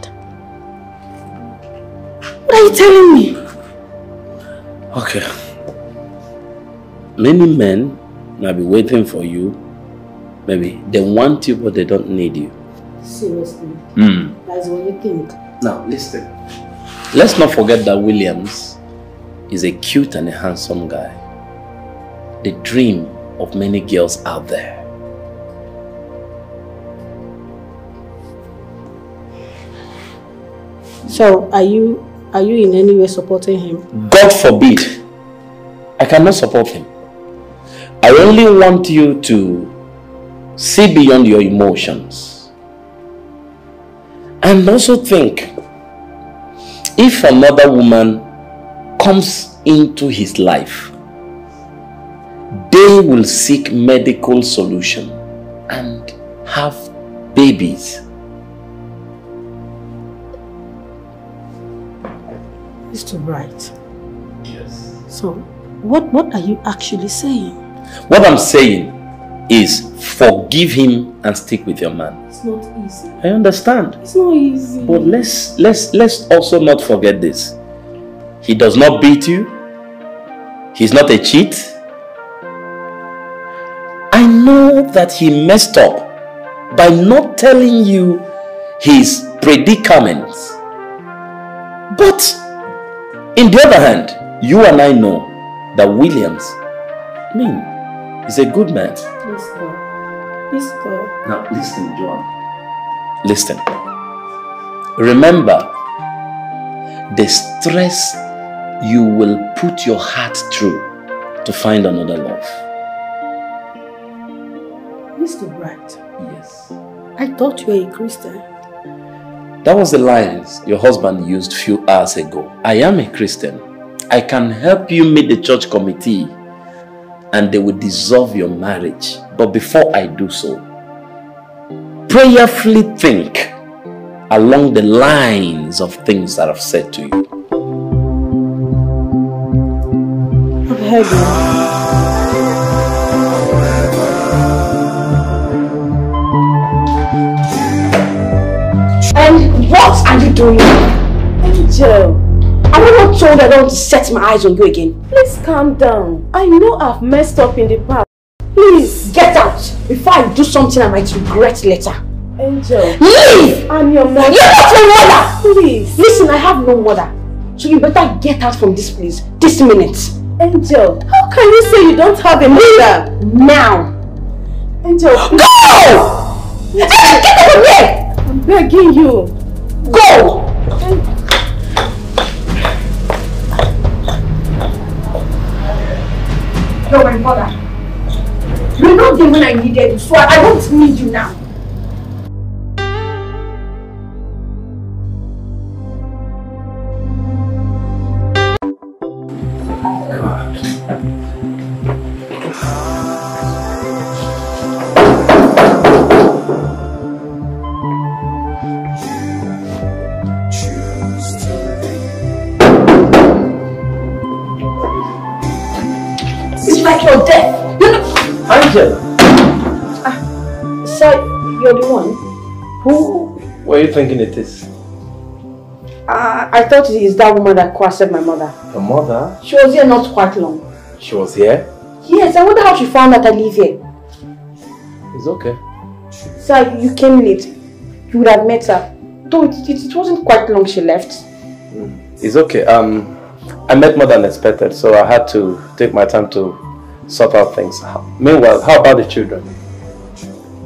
What are you telling me? Okay. Many men might be waiting for you. Maybe they want you, but they don't need you. Seriously? Mm. That's what you think. Now, listen. Let's not forget that Williams is a cute and a handsome guy. The dream of many girls out there. So, are you in any way supporting him? God forbid. I cannot support him. I only want you to see beyond your emotions. And also think, if another woman comes into his life, they will seek medical solution and have babies. Mr. Bright. Yes. So, what are you actually saying? What I'm saying is forgive him and stick with your man. It's not easy. I understand. It's not easy. But let's also not forget this. He does not beat you. He's not a cheat. I know that he messed up by not telling you his predicaments. But in the other hand, you and I know that Williams, is a good man. Please go. Now listen, John. Listen. Remember the stress you will put your heart through to find another love. Mr. Bright. Yes. I thought you were a Christian. That was the lines your husband used a few hours ago. I am a Christian. I can help you meet the church committee and they will dissolve your marriage. But before I do so, prayerfully think along the lines of things that I've said to you. I've heard you. What are you doing? Angel, am I not told I don't set my eyes on you again? Please calm down. I know I've messed up in the past. Please get out before I do something I might regret later. Angel, leave! I'm your mother. You're not my mother! Please. Listen, I have no mother. So you better get out from this place, this minute. Angel, how can you say you don't have a mother? Now. Angel, go! Angel, get out of here! I'm begging you. Go! You're my mother. You're not the one I needed before. I don't need you now. What are you thinking it is? I thought it is that woman that quarreled my mother. Your mother? She was here not quite long. She was here? Yes, I wonder how she found that I live here. It's okay. Sir, you came late. You would have met her. Though it wasn't quite long she left. It's okay. I met more than expected, so I had to take my time to sort out things. Meanwhile, how about the children?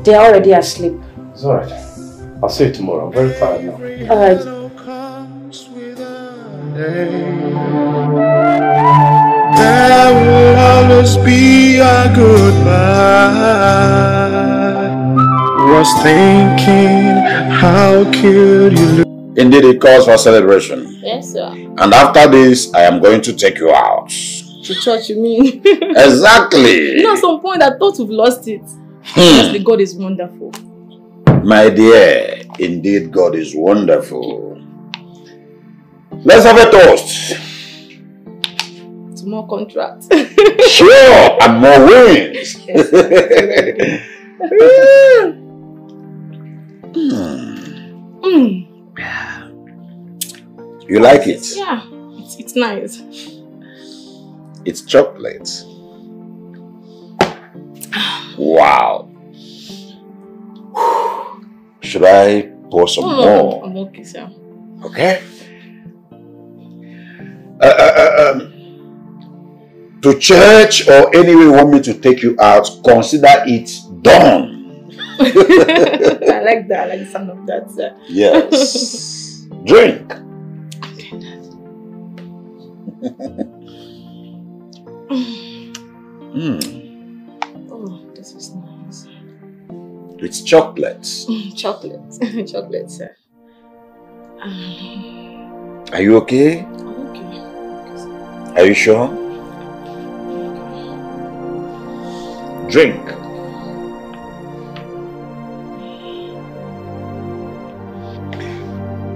They're already asleep. It's alright. I'll see you tomorrow. I'm very tired now. All right. There will always be a goodbye. Was thinking, how could you look? Indeed, it calls for celebration. Yes, sir. And after this, I am going to take you out. To church, you mean? Exactly. You know, at some point, I thought we've lost it. Honestly, God is wonderful. My dear, indeed God is wonderful. Let's have a toast. To more contracts. Sure, and more wins. Yes, You like it? Yeah, it's nice. It's chocolate. Wow. Should I pour some more? I'm okay, sir. Okay. To church or anywhere you want me to take you out, consider it done. I like that. I like the sound of that, sir. Yes. Drink. I'm doing that. Oh, this is nice. It's chocolate. Chocolate. Chocolate, sir. Are you okay? I'm okay. Sir. Are you sure? Drink.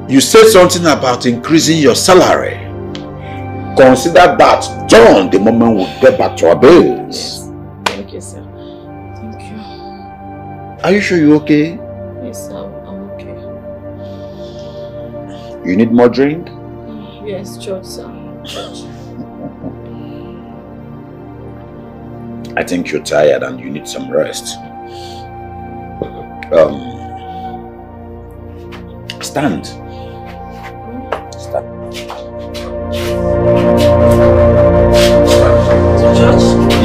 You said something about increasing your salary. Consider that done the moment we get back to our bills. Yes. Thank you, sir. Thank you. Are you sure you're okay? Yes, sir. I'm okay. You need more drink? Yes, sure, sir. I think you're tired and you need some rest. Stand.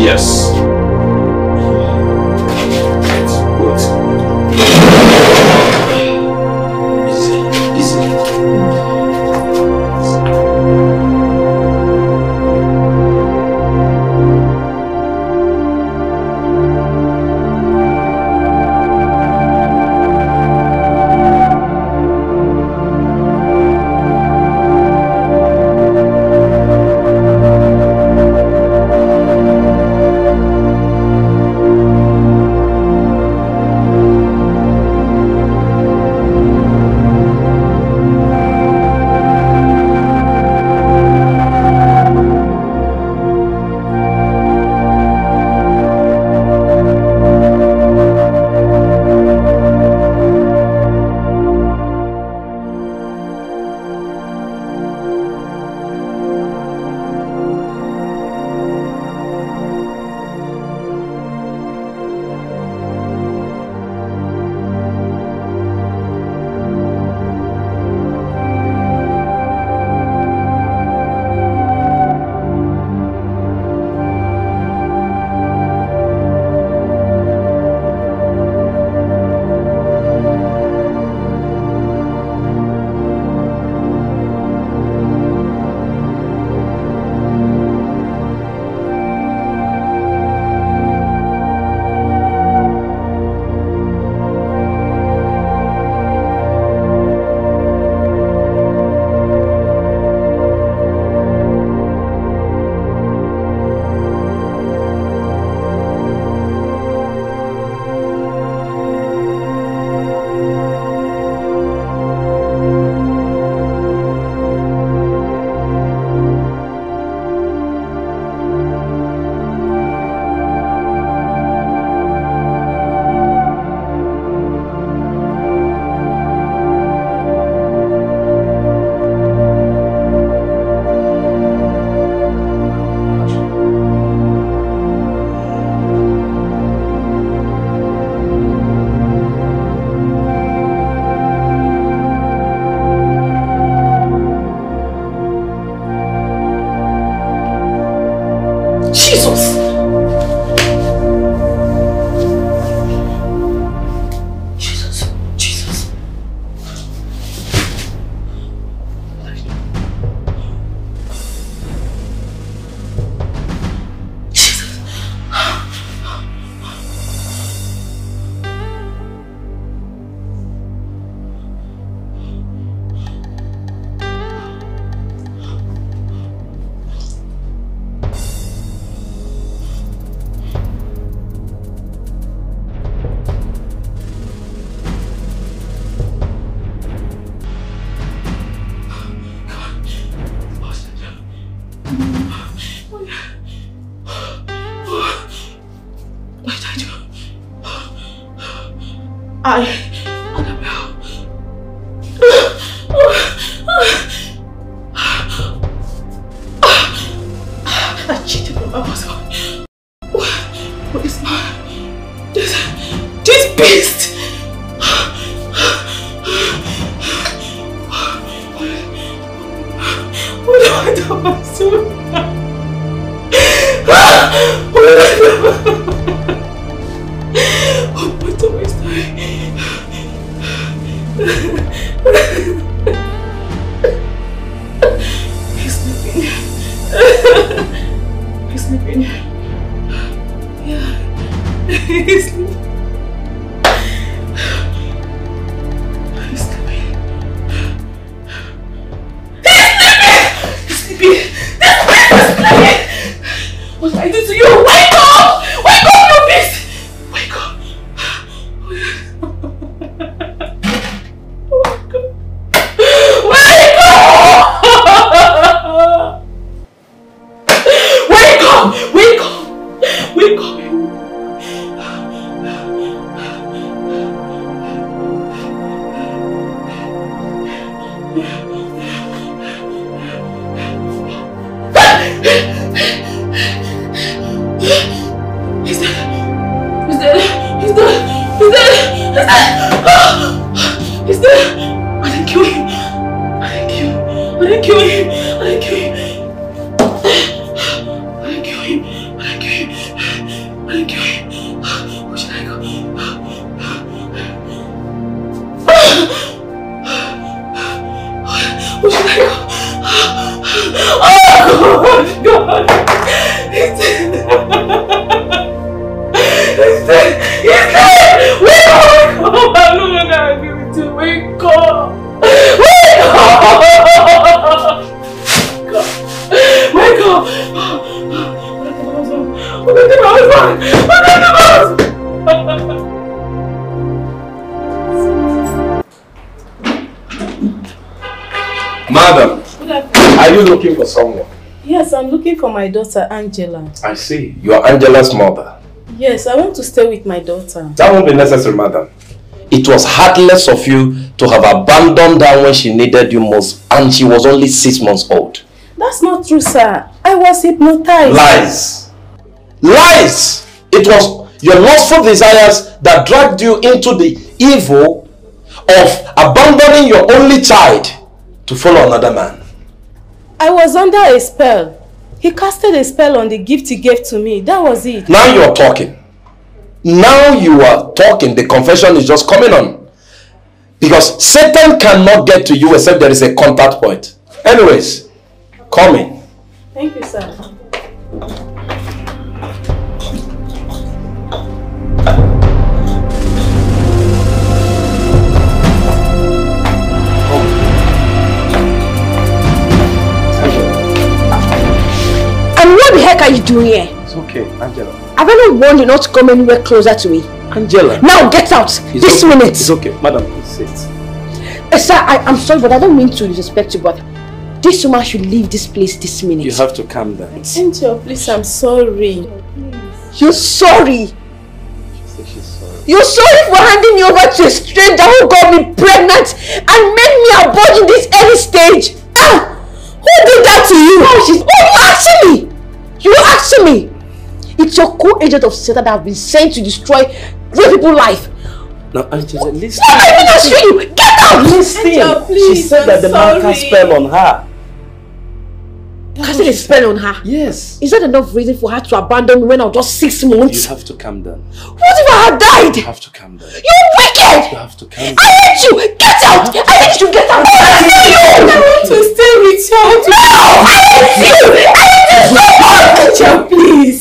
Yes. I cheated on my husband. What is my... This beast! What do I do? What do I do? He's sleeping. Yeah. He's sleeping. My daughter Angela. I see. You are Angela's mother. Yes, I want to stay with my daughter. That won't be necessary, madam. It was heartless of you to have abandoned her when she needed you most, and she was only 6 months old. That's not true, sir. I was hypnotized. Lies. Lies! It was your lustful desires that dragged you into the evil of abandoning your only child to follow another man. I was under a spell. He casted a spell on the gift he gave to me. That was it. Now you are talking. Now you are talking. The confession is just coming on. Because Satan cannot get to you except there is a contact point. Anyways, come in. Thank you, sir. What the heck are you doing here? It's okay, Angela. I've only warned you not to come anywhere closer to me. Angela. Now get out. This minute. It's okay, madam. Please sit. Sir, I'm sorry, but I don't mean to disrespect you, but this woman should leave this place this minute. You have to calm down. Angela, please, I'm sorry. You're sorry. She said she's sorry. You're sorry for handing me over to a stranger who got me pregnant and made me abort in this early stage. Ah! Who did that to you? Oh, you asked me! You asked me! It's your co-agent of Satan that have been sent to destroy great people's life. Now, Angela, listen. What am I going to show you? Get out! Listen. Angela, please, she said that the man cast a spell on her. Cast a spell on her? Yes. Is that enough reason for her to abandon me when I was just 6 months? You have to calm down. What if I had died? You have to calm down. You're wicked! You have to calm down. I hate you! Get out! I hate you! Get out! I want to stay with you. No! I hate you! I hate you! Angela, please.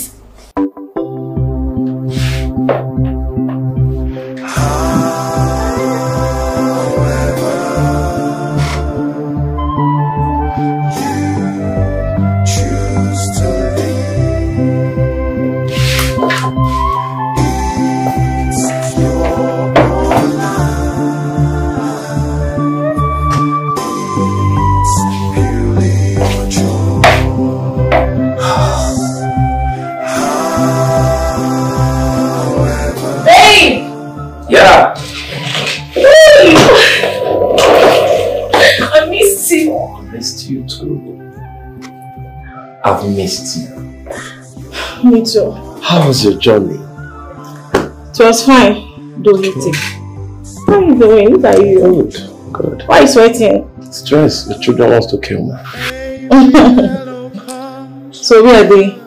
I've missed you. Me too. How was your journey? It was fine, though hectic. How are you doing? What are you? Good, good. Why are you sweating? Stress. The children wants to kill me. So where are they?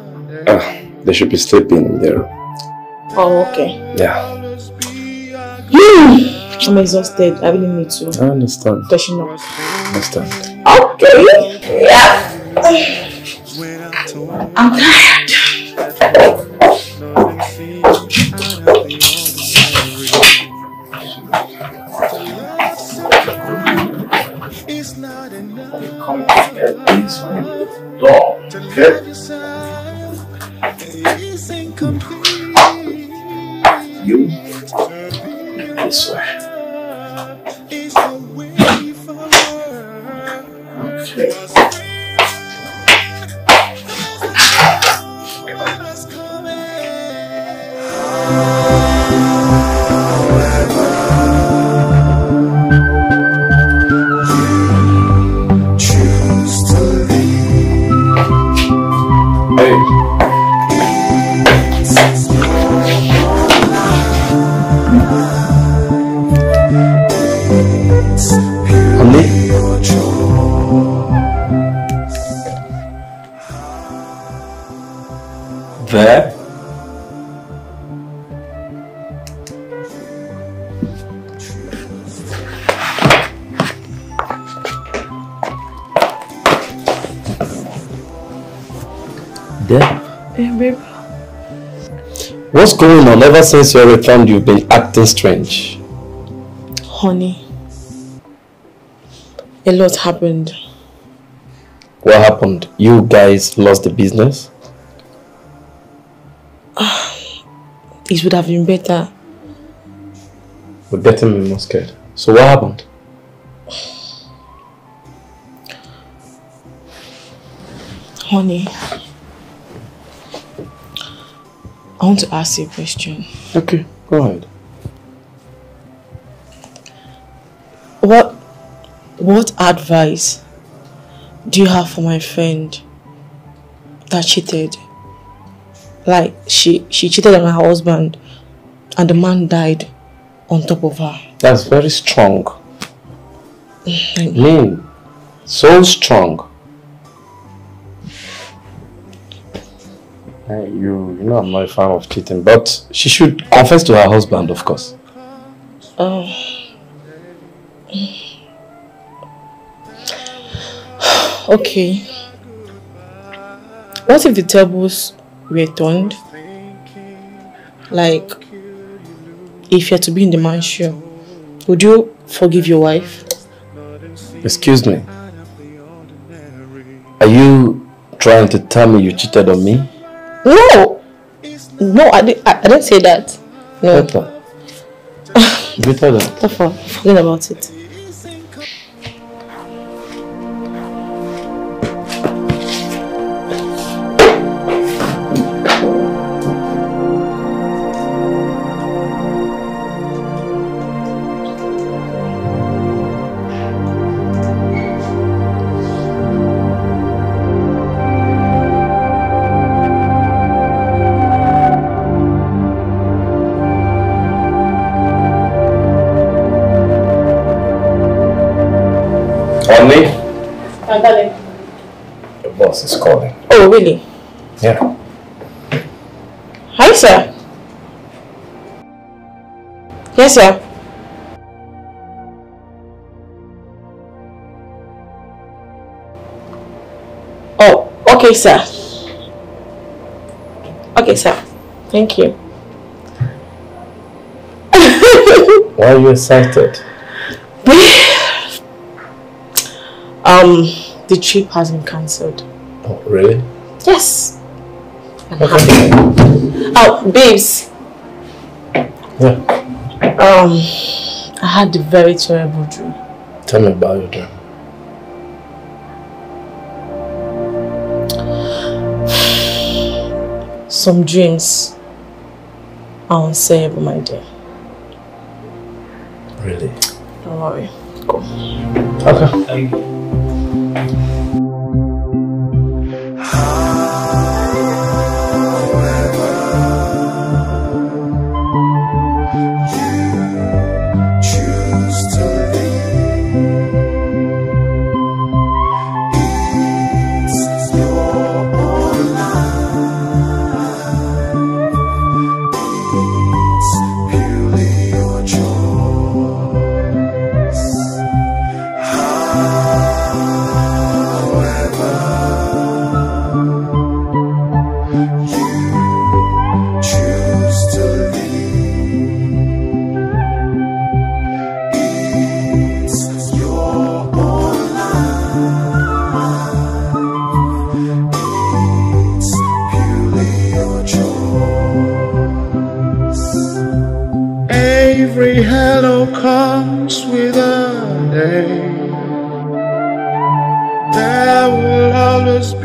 They should be sleeping in there. Oh, okay. Yeah. I'm exhausted. I really need to. I understand. Freshen up. I understand. Okay. Yeah. I'm tired. It's not enough. Come here. It's my door. Okay. You. I swear. What's going on? Ever since you returned, you've been acting strange. Honey, a lot happened. What happened? You guys lost the business? It would have been better. But better than most scared. So what happened? Honey, I want to ask you a question. Okay, go ahead. What advice do you have for my friend that cheated? Like, she cheated on her husband and the man died on top of her. That's very strong. Lean. So strong. You know I'm not a fan of cheating, but she should confess to her husband, of course. Oh. Okay. What if the tables were turned? Like, if you're to be in the mansion, would you forgive your wife? Excuse me. Are you trying to tell me you cheated on me? No! No, I didn't say that. No. Better. Better than that. Forget about it. Is calling. Oh, really? Yeah. Hi, sir. Yes, sir. Oh, okay, sir. Okay, sir. Thank you. Why are you excited? The trip has been cancelled. Oh, really? Yes. I'm happy. Oh, babes. Yeah. I had a very terrible dream. Tell me about your dream. Some dreams are unsayable, my dear. Really? Don't worry. Go. Okay. Thank you. comes with a name, there will always be.